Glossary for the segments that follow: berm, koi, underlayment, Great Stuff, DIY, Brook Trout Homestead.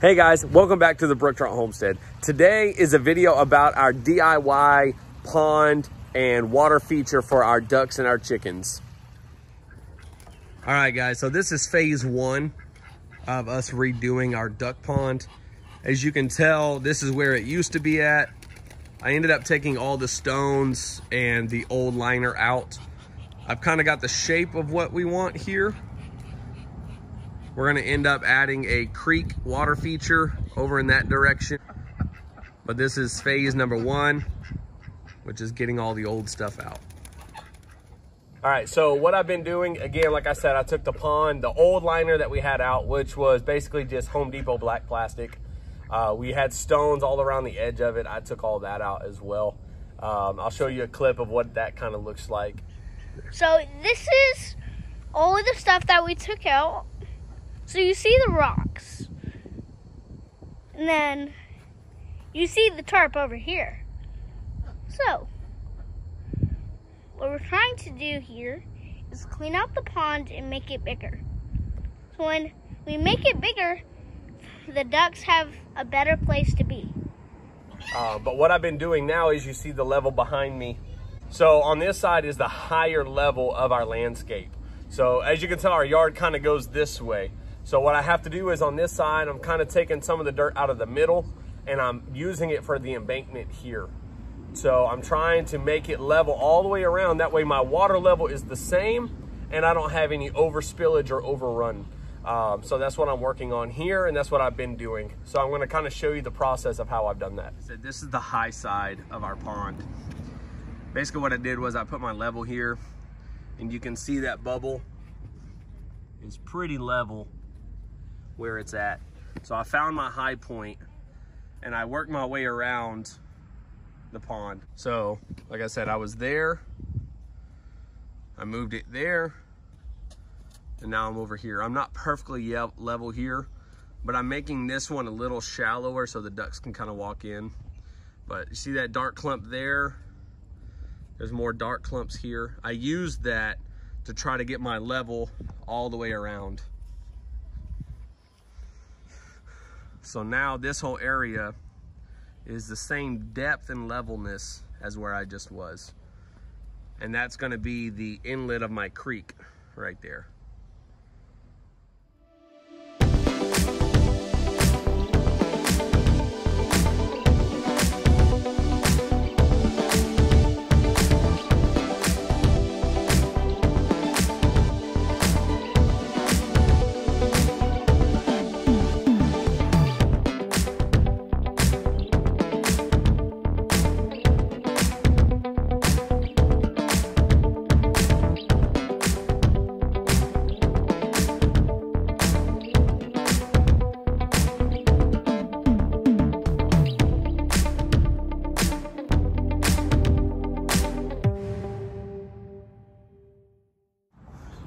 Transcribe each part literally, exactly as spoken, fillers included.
Hey guys, welcome back to the Brook Trout Homestead. Today is a video about our D I Y pond and water feature for our ducks and our chickens. All right guys, so this is phase one of us redoing our duck pond. As you can tell, this is where it used to be at. I ended up taking all the stones and the old liner out. I've kind of got the shape of what we want here. We're gonna end up adding a creek water feature over in that direction. But this is phase number one, which is getting all the old stuff out. All right, so what I've been doing, again, like I said, I took the pond, the old liner that we had out, which was basically just Home Depot black plastic. Uh, we had stones all around the edge of it. I took all that out as well. Um, I'll show you a clip of what that kind of looks like. So this is all of the stuff that we took out. So you see the rocks, and then you see the tarp over here. So what we're trying to do here is clean out the pond and make it bigger. So when we make it bigger, the ducks have a better place to be. Uh, but what I've been doing now is you see the level behind me. So on this side is the higher level of our landscape. So as you can tell, our yard kind of goes this way. So what I have to do is on this side, I'm kind of taking some of the dirt out of the middle and I'm using it for the embankment here. So I'm trying to make it level all the way around. That way my water level is the same and I don't have any overspillage or overrun. Um, so that's what I'm working on here and that's what I've been doing. So I'm gonna kind of show you the process of how I've done that. So this is the high side of our pond. Basically what I did was I put my level here and you can see that bubble is pretty level where it's at. So I found my high point and I worked my way around the pond. So like I said, I was there, I moved it there, and now I'm over here. I'm not perfectly level here, but I'm making this one a little shallower so the ducks can kind of walk in. But you see that dark clump there? There's more dark clumps here. I used that to try to get my level all the way around. So now this whole area is the same depth and levelness as where I just was. And that's gonna be the inlet of my creek right there.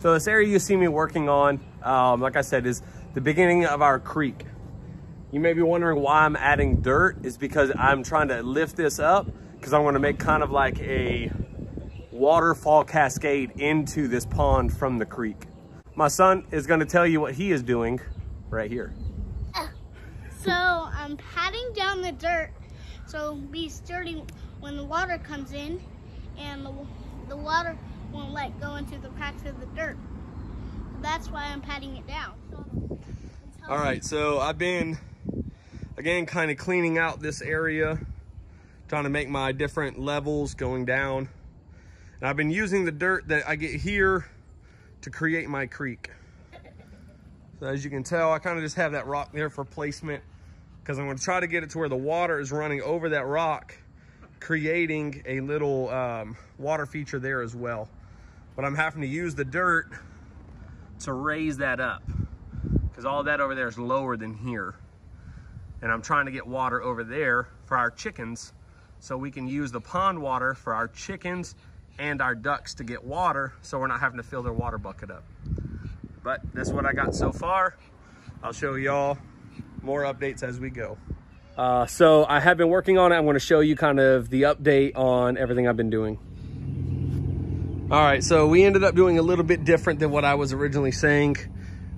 So this area you see me working on, um, like I said, is the beginning of our creek. You may be wondering why I'm adding dirt. It's because I'm trying to lift this up because I want to make kind of like a waterfall cascade into this pond from the creek. My son is going to tell you what he is doing right here. So I'm patting down the dirt so it'll be sturdy when the water comes in and the, the water won't let go into the cracks of the dirt. That's why I'm patting it down. All right, so I've been, again, kind of cleaning out this area, trying to make my different levels going down. And I've been using the dirt that I get here to create my creek. So as you can tell, I kind of just have that rock there for placement because I'm gonna try to get it to where the water is running over that rock, creating a little um, water feature there as well. But I'm having to use the dirt to raise that up because all that over there is lower than here. And I'm trying to get water over there for our chickens so we can use the pond water for our chickens and our ducks to get water so we're not having to fill their water bucket up. But that's what I got so far. I'll show y'all more updates as we go. Uh, so I have been working on it. I'm going to show you kind of the update on everything I've been doing. All right, so we ended up doing a little bit different than what I was originally saying.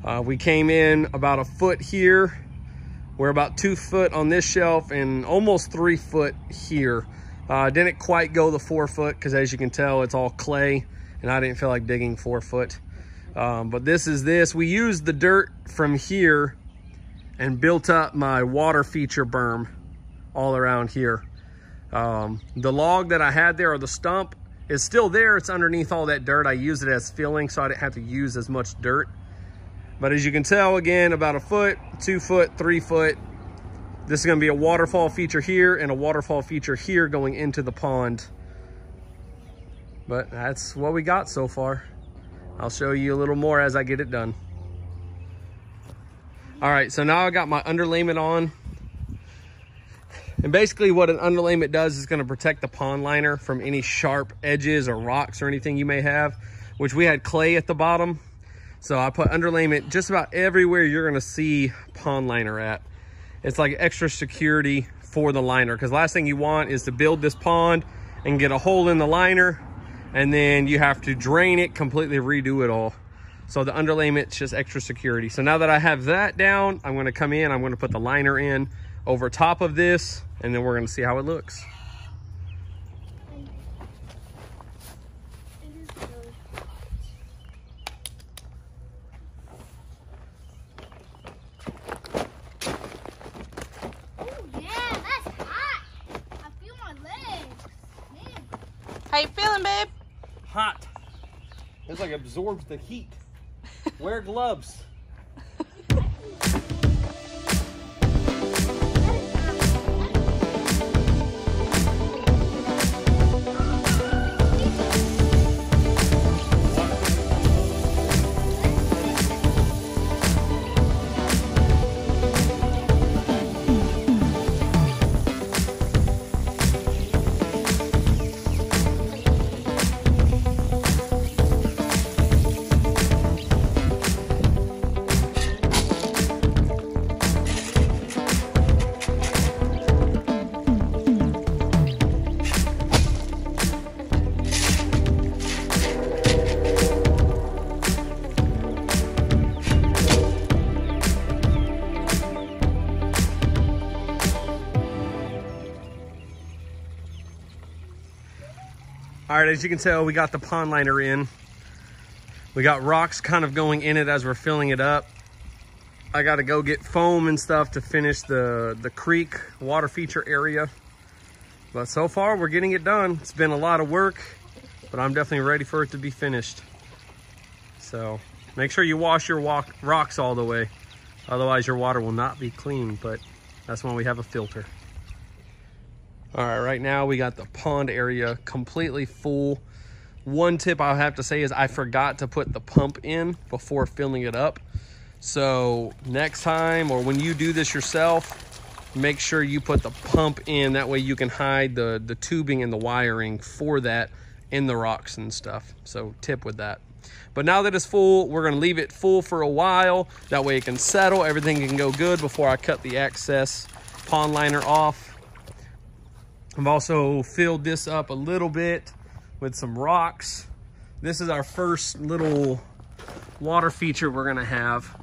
Uh, we came in about a foot here. We're about two foot on this shelf and almost three foot here. Uh, didn't quite go the four foot because as you can tell, it's all clay and I didn't feel like digging four foot. Um, but this is this. We used the dirt from here and built up my water feature berm all around here. Um, the log that I had there, or the stump, is still there. It's underneath all that dirt. I used it as filling so I didn't have to use as much dirt. But as you can tell, again, about a foot, two foot, three foot. This is going to be a waterfall feature here and a waterfall feature here going into the pond. But that's what we got so far. I'll show you a little more as I get it done. All right, so now I got my underlayment on. And basically what an underlayment does is going to protect the pond liner from any sharp edges or rocks or anything you may have, which we had clay at the bottom. So I put underlayment just about everywhere you're going to see pond liner at. It's like extra security for the liner, because last thing you want is to build this pond and get a hole in the liner and then you have to drain it, completely redo it all. So the underlayment's just extra security. So now that I have that down, I'm going to come in, I'm going to put the liner in over top of this, and then we're going to see how it looks. How you feeling, babe? Hot. It's like absorbs the heat. Wear gloves. All right, as you can tell, we got the pond liner in. We got rocks kind of going in it as we're filling it up. I got to go get foam and stuff to finish the, the creek water feature area. But so far, we're getting it done. It's been a lot of work, but I'm definitely ready for it to be finished. So make sure you wash your walk, rocks all the way. Otherwise, your water will not be clean, but that's why we have a filter. All right, right now we got the pond area completely full. One tip I'll have to say is I forgot to put the pump in before filling it up. So next time, or when you do this yourself, make sure you put the pump in. That way you can hide the, the tubing and the wiring for that in the rocks and stuff. So tip with that. But now that it's full, we're gonna leave it full for a while. That way it can settle, everything can go good before I cut the access pond liner off. I've also filled this up a little bit with some rocks. This is our first little water feature we're gonna have.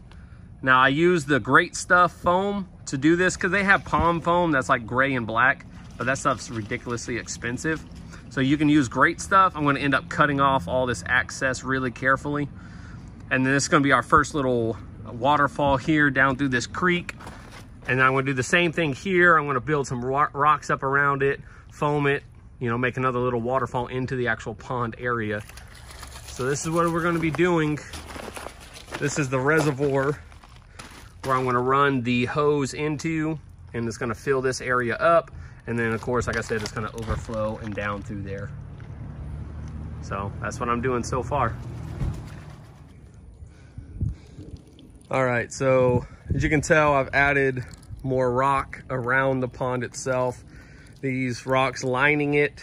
Now I use the Great Stuff foam to do this because they have palm foam that's like gray and black, but that stuff's ridiculously expensive. So you can use Great Stuff. I'm gonna end up cutting off all this access really carefully. And then this is gonna be our first little waterfall here down through this creek. And I'm gonna do the same thing here. I'm gonna build some ro rocks up around it, foam it, you know, make another little waterfall into the actual pond area. So this is what we're gonna be doing. This is the reservoir where I'm gonna run the hose into, and it's gonna fill this area up. And then of course, like I said, it's gonna overflow and down through there. So that's what I'm doing so far. All right, so as you can tell, I've added more rock around the pond itself. These rocks lining it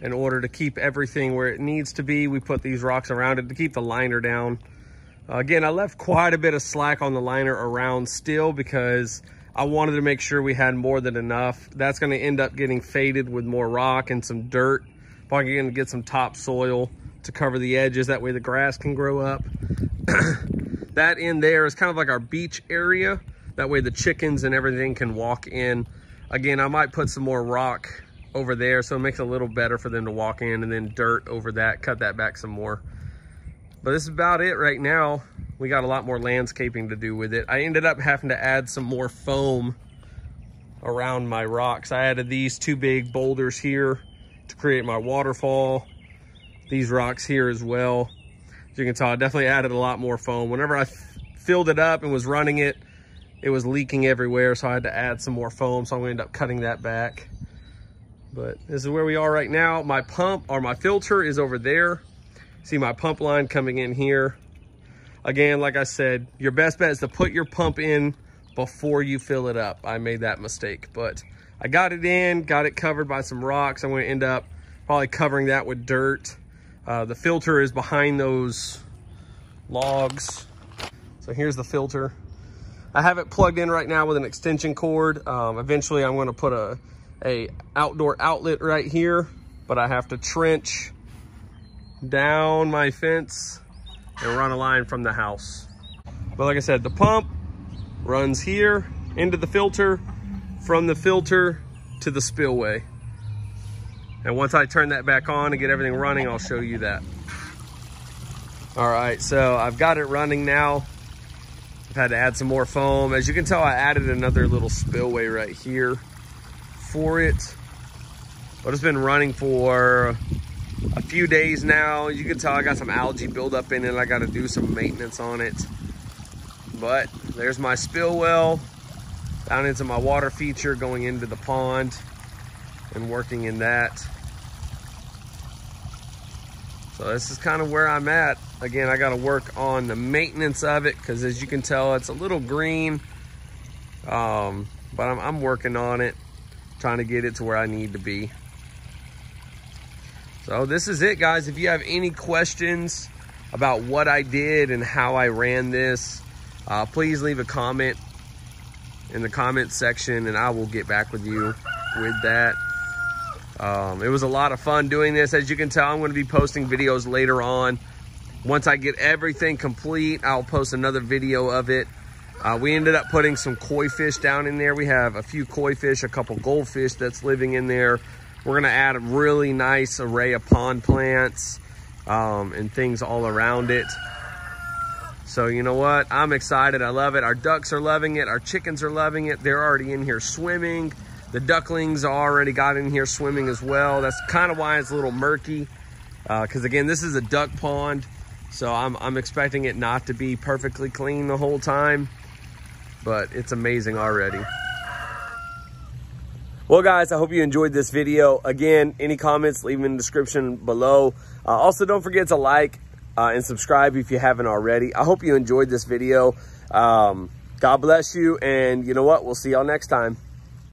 in order to keep everything where it needs to be. We put these rocks around it to keep the liner down. Uh, again, I left quite a bit of slack on the liner around still because I wanted to make sure we had more than enough. That's gonna end up getting faded with more rock and some dirt. Probably gonna get some topsoil to cover the edges. That way the grass can grow up. That in there is kind of like our beach area. That way the chickens and everything can walk in. Again, I might put some more rock over there so it makes it a little better for them to walk in, and then dirt over that, cut that back some more. But this is about it right now. We got a lot more landscaping to do with it. I ended up having to add some more foam around my rocks. I added these two big boulders here to create my waterfall. These rocks here as well. As you can tell, I definitely added a lot more foam. Whenever I filled it up and was running it, it was leaking everywhere, so I had to add some more foam, so I'm gonna end up cutting that back. But this is where we are right now. My pump, or my filter, is over there. See my pump line coming in here. Again, like I said, your best bet is to put your pump in before you fill it up. I made that mistake, but I got it in, got it covered by some rocks. I'm gonna end up probably covering that with dirt. Uh, the filter is behind those logs. So here's the filter. I have it plugged in right now with an extension cord. Um, eventually I'm gonna put a, a outdoor outlet right here, but I have to trench down my fence and run a line from the house. But like I said, the pump runs here into the filter, from the filter to the spillway. And once I turn that back on and get everything running, I'll show you that. All right, so I've got it running now. I've had to add some more foam. As you can tell, I added another little spillway right here for it. But it's been running for a few days now. You can tell I got some algae buildup in it. I got to do some maintenance on it. But there's my spill well down into my water feature going into the pond and working in that. So this is kind of where I'm at. Again, I got to work on the maintenance of it because, as you can tell, it's a little green, um, but I'm, I'm working on it, trying to get it to where I need to be. So this is it, guys. If you have any questions about what I did and how I ran this, uh, please leave a comment in the comment section and I will get back with you with that. Um, it was a lot of fun doing this. As you can tell, I'm going to be posting videos later on. Once I get everything complete, I'll post another video of it. Uh, we ended up putting some koi fish down in there. We have a few koi fish, a couple goldfish that's living in there. We're going to add a really nice array of pond plants um, and things all around it. So you know what? I'm excited. I love it. Our ducks are loving it. Our chickens are loving it. They're already in here swimming. The ducklings already got in here swimming as well. That's kind of why it's a little murky because, uh, again, this is a duck pond. So I'm, I'm expecting it not to be perfectly clean the whole time, but it's amazing already. Well, guys, I hope you enjoyed this video. Again, any comments, leave them in the description below. Uh, also, don't forget to like uh, and subscribe if you haven't already. I hope you enjoyed this video. Um, God bless you, and you know what? We'll see y'all next time.